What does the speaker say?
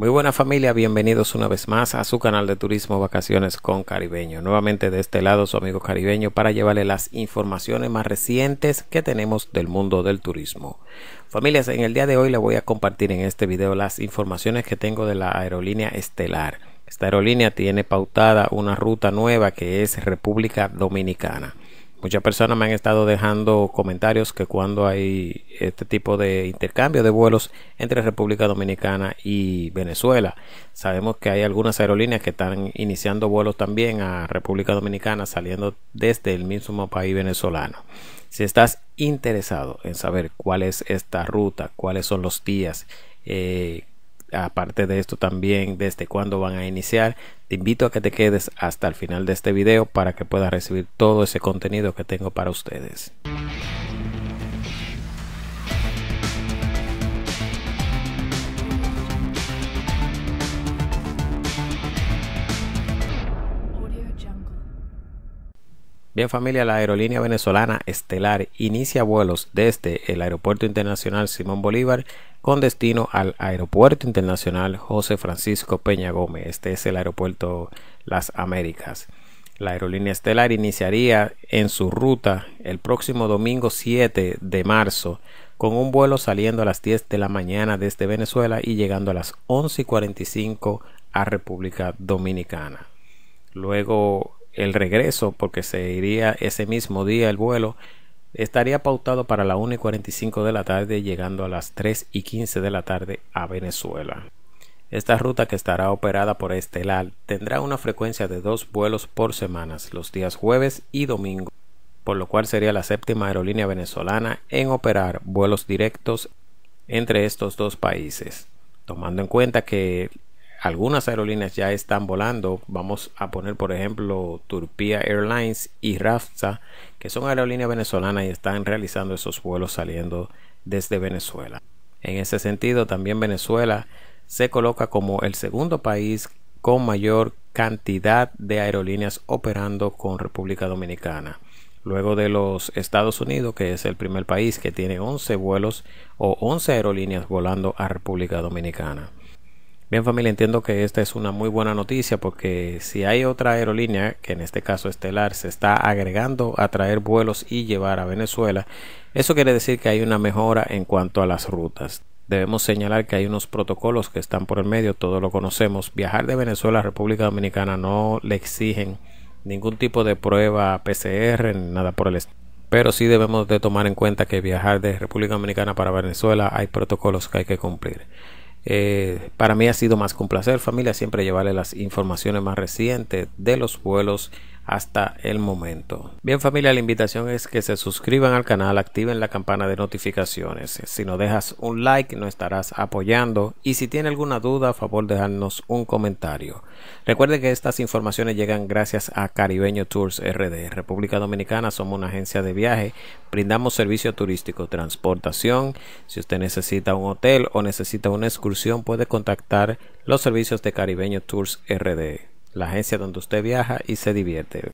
Muy buena familia, bienvenidos una vez más a su canal de turismo vacaciones con Caribeño. Nuevamente de este lado su amigo Caribeño para llevarle las informaciones más recientes que tenemos del mundo del turismo. Familias, en el día de hoy les voy a compartir en este video las informaciones que tengo de la aerolínea Estelar. Esta aerolínea tiene pautada una ruta nueva que es República Dominicana. Muchas personas me han estado dejando comentarios que cuando hay este tipo de intercambio de vuelos entre República Dominicana y Venezuela. Sabemos que hay algunas aerolíneas que están iniciando vuelos también a República Dominicana saliendo desde el mismo país venezolano. Si estás interesado en saber cuál es esta ruta, cuáles son los días, aparte de esto también desde cuándo van a iniciar, te invito a que te quedes hasta el final de este video para que puedas recibir todo ese contenido que tengo para ustedes. Bien familia, la aerolínea venezolana Estelar inicia vuelos desde el Aeropuerto Internacional Simón Bolívar con destino al Aeropuerto Internacional José Francisco Peña Gómez. Este es el aeropuerto Las Américas. La aerolínea Estelar iniciaría en su ruta el próximo domingo 7 de marzo con un vuelo saliendo a las 10 de la mañana desde Venezuela y llegando a las 11:45 a República Dominicana. Luego el regreso, porque se iría ese mismo día el vuelo, estaría pautado para las 1:45 de la tarde, llegando a las 3:15 de la tarde a Venezuela. Esta ruta, que estará operada por Estelar, tendrá una frecuencia de 2 vuelos por semana, los días jueves y domingo, por lo cual sería la séptima aerolínea venezolana en operar vuelos directos entre estos dos países. Tomando en cuenta que algunas aerolíneas ya están volando, vamos a poner por ejemplo Turpía Airlines y Rafsa, que son aerolíneas venezolanas y están realizando esos vuelos saliendo desde Venezuela. En ese sentido, también Venezuela se coloca como el segundo país con mayor cantidad de aerolíneas operando con República Dominicana, luego de los Estados Unidos, que es el primer país que tiene 11 vuelos o 11 aerolíneas volando a República Dominicana. Bien familia, entiendo que esta es una muy buena noticia, porque si hay otra aerolínea, que en este caso Estelar, se está agregando a traer vuelos y llevar a Venezuela, eso quiere decir que hay una mejora en cuanto a las rutas. Debemos señalar que hay unos protocolos que están por el medio, todos lo conocemos. Viajar de Venezuela a República Dominicana no le exigen ningún tipo de prueba PCR, nada por el estilo. Pero sí debemos de tomar en cuenta que viajar de República Dominicana para Venezuela hay protocolos que hay que cumplir. Para mí ha sido más que un placer, familia, siempre llevarle las informaciones más recientes de los vuelos hasta el momento. Bien familia, la invitación es que se suscriban al canal, activen la campana de notificaciones. Si no dejas un like, no estarás apoyando, y si tiene alguna duda, a favor dejarnos un comentario. Recuerde que estas informaciones llegan gracias a Caribeño Tours RD. República Dominicana somos una agencia de viaje, brindamos servicio turístico, transportación. Si usted necesita un hotel o necesita una excursión, puede contactar los servicios de Caribeño Tours RD, la agencia donde usted viaja y se divierte.